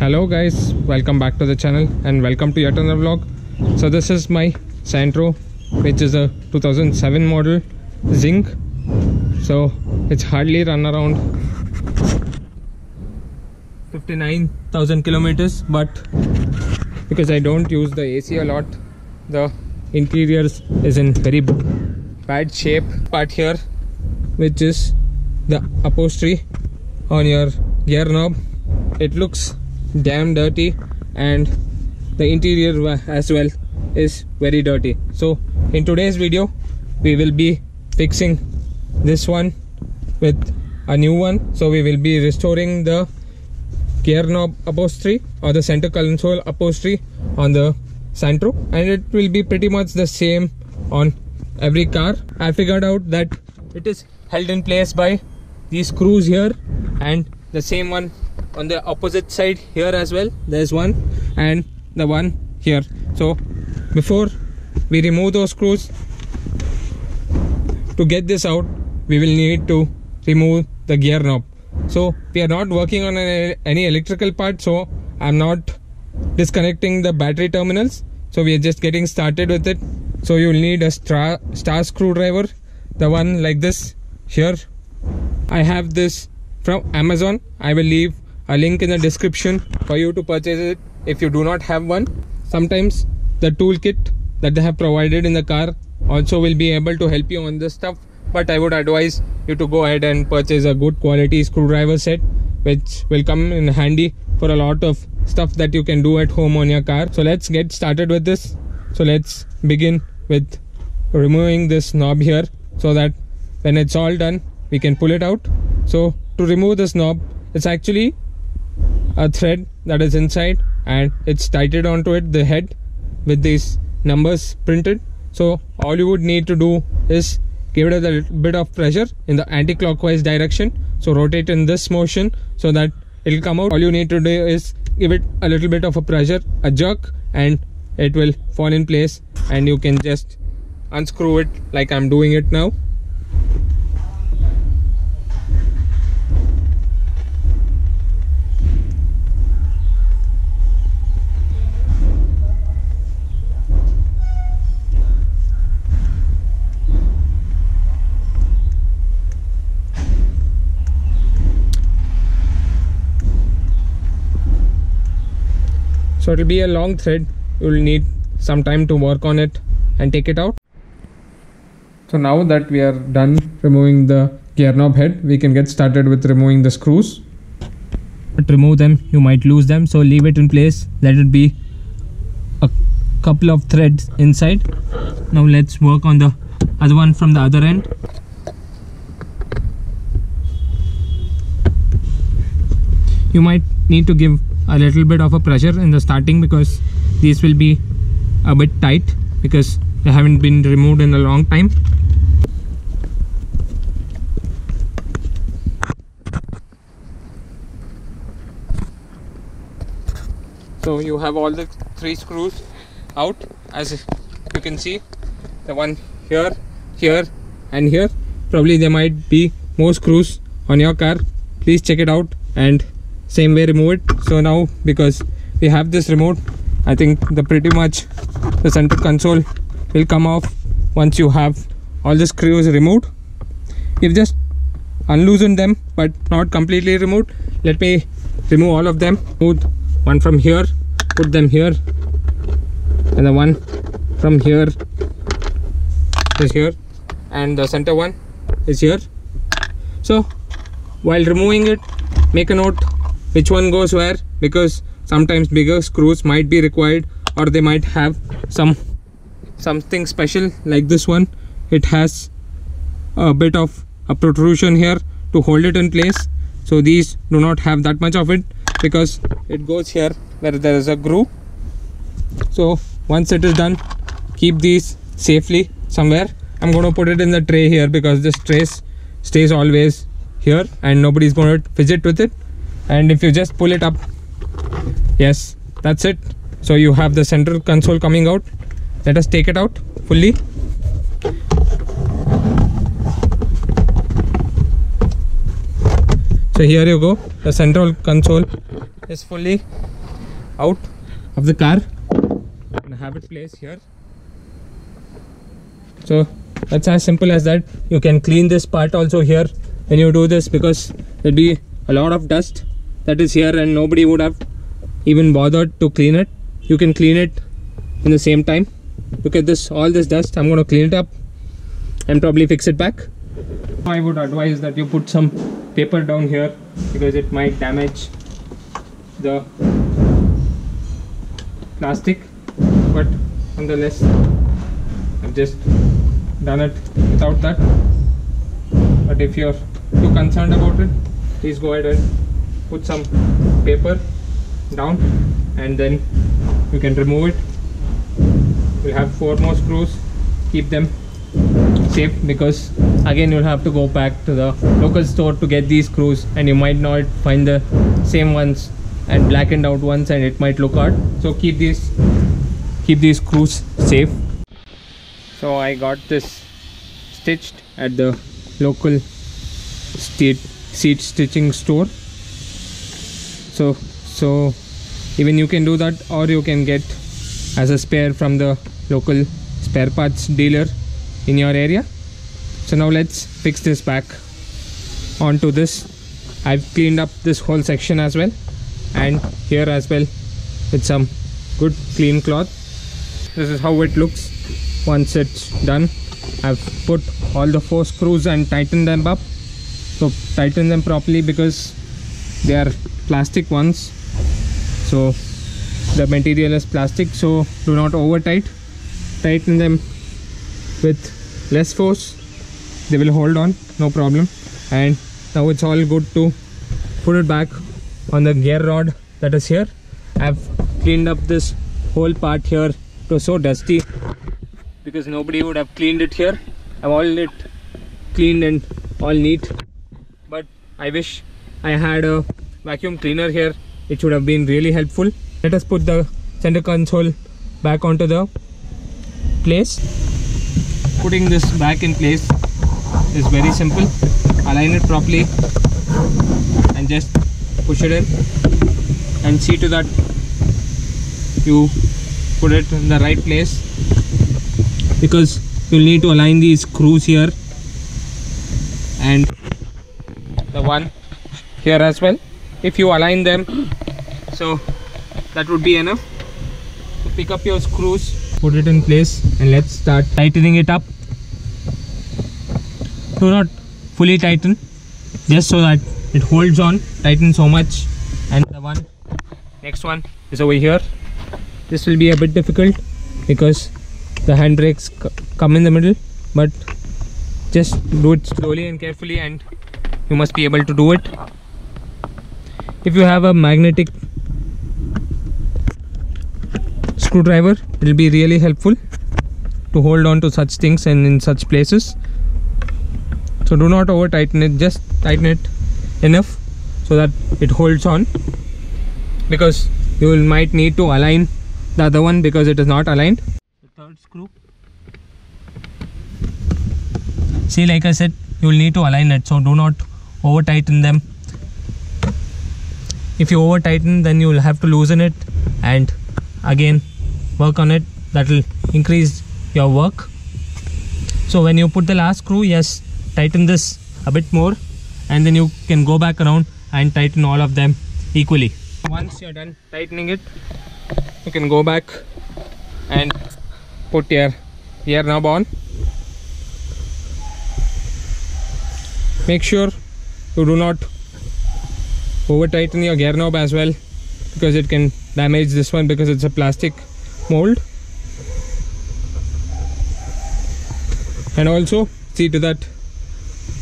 Hello guys, welcome back to the channel and welcome to yet another vlog. So this is my Santro, which is a 2007 model Zinc. So it's hardly run around 59,000 kilometers, but because I don't use the AC a lot, the interior is in very bad shape. Part here, which is the upholstery on your gear knob, it looks damn dirty, and the interior as well is very dirty. So in today's video we will be fixing this one with a new one. So we will be restoring the gear knob upholstery or the center console upholstery on the Santro, and it will be pretty much the same on every car. I figured out that it is held in place by these screws here, and the same one on the opposite side here as well, there's one, and the one here. So before we remove those screws, to get this out we will need to remove the gear knob. So we are not working on any electrical part, so I'm not disconnecting the battery terminals, so we are just getting started with it. So you'll need a star screwdriver, the one like this here. I have this from Amazon. I will leave a link in the description for you to purchase it if you do not have one. Sometimes the toolkit that they have provided in the car also will be able to help you on this stuff, but I would advise you to go ahead and purchase a good quality screwdriver set, which will come in handy for a lot of stuff that you can do at home on your car. So let's get started with this. So let's begin with removing this knob here, so that when it's all done we can pull it out. So to remove this knob, it's actually a thread that is inside and it's tighted onto it, the head, with these numbers printed. So all you would need to do is give it a bit of pressure in the anti-clockwise direction, so rotate in this motion so that it'll come out. All you need to do is give it a little bit of a pressure, a jerk, and it will fall in place, and you can just unscrew it like I'm doing it now. So it will be a long thread, you will need some time to work on it and take it out. So now that we are done removing the gear knob head, we can get started with removing the screws. But remove them, you might lose them, so leave it in place, let it be a couple of threads inside. Now let's work on the other one from the other end. You might need to give a little bit of a pressure in the starting, because these will be a bit tight because they haven't been removed in a long time. So you have all the three screws out, as you can see, the one here, here and here. Probably there might be more screws on your car, please check it out and same way remove it. So now, because we have this removed, I think pretty much the center console will come off once you have all the screws removed. We've just unloosened them, but not completely removed. Let me remove all of them. Remove one from here, put them here, and the one from here is here, and the center one is here. So while removing it, make a note which one goes where, because sometimes bigger screws might be required, or they might have something special like this one. It has a bit of a protrusion here to hold it in place, so these do not have that much of it, because it goes here where there is a groove. So once it is done, keep these safely somewhere. I'm going to put it in the tray here, because this tray stays always here and nobody's going to fidget with it. And if you just pull it up, yes, that's it. So you have the center console coming out. Let us take it out fully. So here you go, the central console is fully out of the car and have it placed here. So that's as simple as that. You can clean this part also here when you do this, because there'd be a lot of dust that is here and nobody would have even bothered to clean it. You can clean it in the same time. Look at this, all this dust. I'm going to clean it up and probably fix it back. I would advise that you put some paper down here, because it might damage the plastic, but nonetheless I've just done it without that. But if you're too concerned about it, please go ahead and put some paper down and then you can remove it. We'll have 4 more screws, keep them safe, because again you'll have to go back to the local store to get these screws and you might not find the same ones and blackened out ones, and it might look hard. So keep these screws safe. So I got this stitched at the local seat stitching store. So even you can do that, or you can get as a spare from the local spare parts dealer in your area. So now let's fix this back onto this. I've cleaned up this whole section as well, and here as well, with some good clean cloth. This is how it looks once it's done. I've put all the 4 screws and tightened them up. So tighten them properly, because they are plastic ones, so the material is plastic, so do not over tighten them with less force. They will hold on, no problem. And now it's all good to put it back on the gear rod that is here. I've cleaned up this whole part here. It was so dusty because nobody would have cleaned it here. I've all it cleaned and all neat, but I wish I had a vacuum cleaner here. It should have been really helpful. Let us put the center console back onto the place. Putting this back in place is very simple. Align it properly and just push it in, and see to that you put it in the right place, because you'll need to align these screws here and the one here as well. If you align them, so that would be enough. So pick up your screws, put it in place, and let's start tightening it up. Do not fully tighten, just so that it holds on. Tighten so much, and the one next one is over here. This will be a bit difficult because the handbrakes come in the middle, but just do it slowly and carefully, and you must be able to do it. If you have a magnetic screwdriver, it will be really helpful to hold on to such things and in such places. So do not over tighten it, just tighten it enough so that it holds on, because you might need to align the other one because it is not aligned. The 3rd screw, see, like I said, you will need to align it, so do not over tighten them. If you over tighten, then you will have to loosen it and again work on it. That will increase your work. So when you put the last screw, yes, tighten this a bit more, and then you can go back around and tighten all of them equally. Once you're done tightening it, you can go back and put your gear knob on. Make sure you do not over tighten your gear knob as well, because it can damage this one, because it's a plastic mold. And also see to that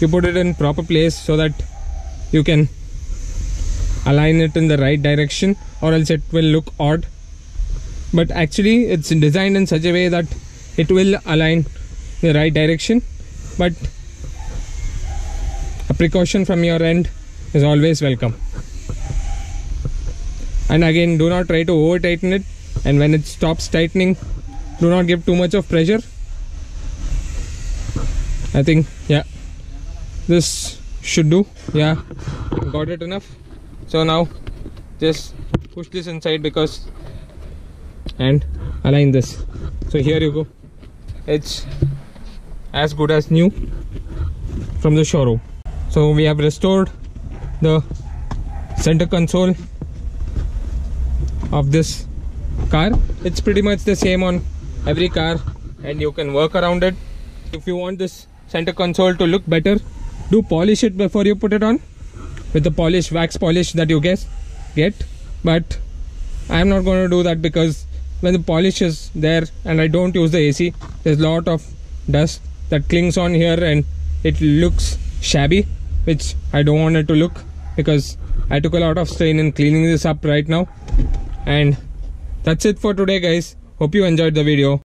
you put it in proper place, so that you can align it in the right direction, or else it will look odd. But actually it's designed in such a way that it will align in the right direction, but a precaution from your end is always welcome. And again, do not try to over tighten it, and when it stops tightening, do not give too much of pressure. I think, yeah, this should do. Yeah, got it enough. So now just push this inside because and align this. So here you go, it's as good as new from the showroom. So we have restored the center console of this car. It's pretty much the same on every car and you can work around it. If you want this center console to look better, do polish it before you put it on with the polish, wax polish that you get. But I'm not going to do that because when the polish is there and I don't use the AC, there's a lot of dust that clings on here and it looks shabby, which I don't want it to look because I took a lot of strain in cleaning this up right now. And that's it for today, guys. Hope you enjoyed the video.